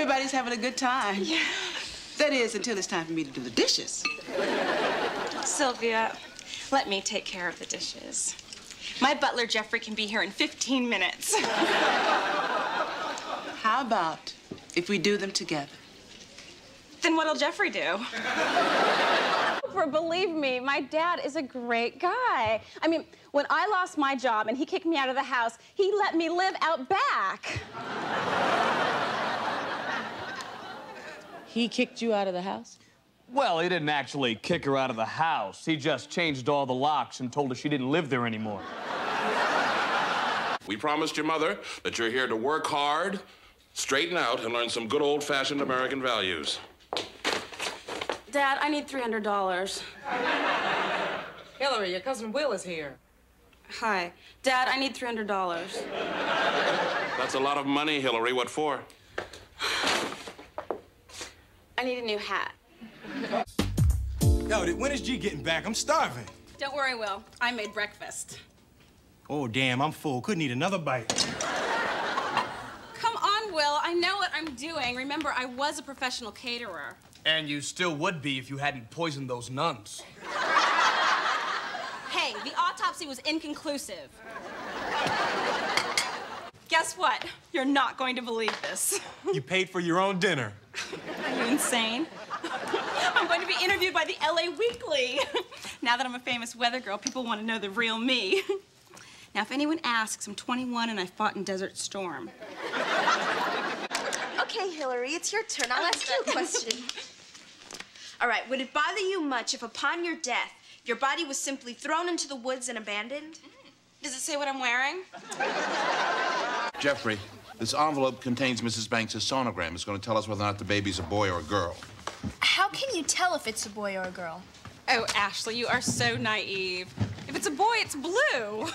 Everybody's having a good time. Yeah. That is, until it's time for me to do the dishes. Sylvia, let me take care of the dishes. My butler, Jeffrey, can be here in 15 minutes. How about if we do them together? Then what'll Jeffrey do? Believe me, my dad is a great guy. I mean, when I lost my job and he kicked me out of the house, he let me live out back. He kicked you out of the house? Well, he didn't actually kick her out of the house. He just changed all the locks and told her she didn't live there anymore. We promised your mother that you're here to work hard, straighten out, and learn some good old-fashioned American values. Dad, I need $300. Hillary, your cousin Will is here. Hi. Dad, I need $300. That's a lot of money, Hillary. What for? I need a new hat. Yo, when is G getting back? I'm starving. Don't worry, Will. I made breakfast. Oh, damn, I'm full. Couldn't eat another bite. Come on, Will. I know what I'm doing. Remember, I was a professional caterer. And you still would be if you hadn't poisoned those nuns. Hey, the autopsy was inconclusive. Guess what? You're not going to believe this. You paid for your own dinner. Are you insane? I'm going to be interviewed by the L.A. Weekly. Now that I'm a famous weather girl, people want to know the real me. Now, if anyone asks, I'm 21 and I fought in Desert Storm. Okay, Hillary, it's your turn. I'll ask you a question. All right, would it bother you much if upon your death, your body was simply thrown into the woods and abandoned? Does it say what I'm wearing? Jeffrey, this envelope contains Mrs. Banks' sonogram. It's going to tell us whether or not the baby's a boy or a girl. How can you tell if it's a boy or a girl? Oh, Ashley, you are so naive. If it's a boy, it's blue.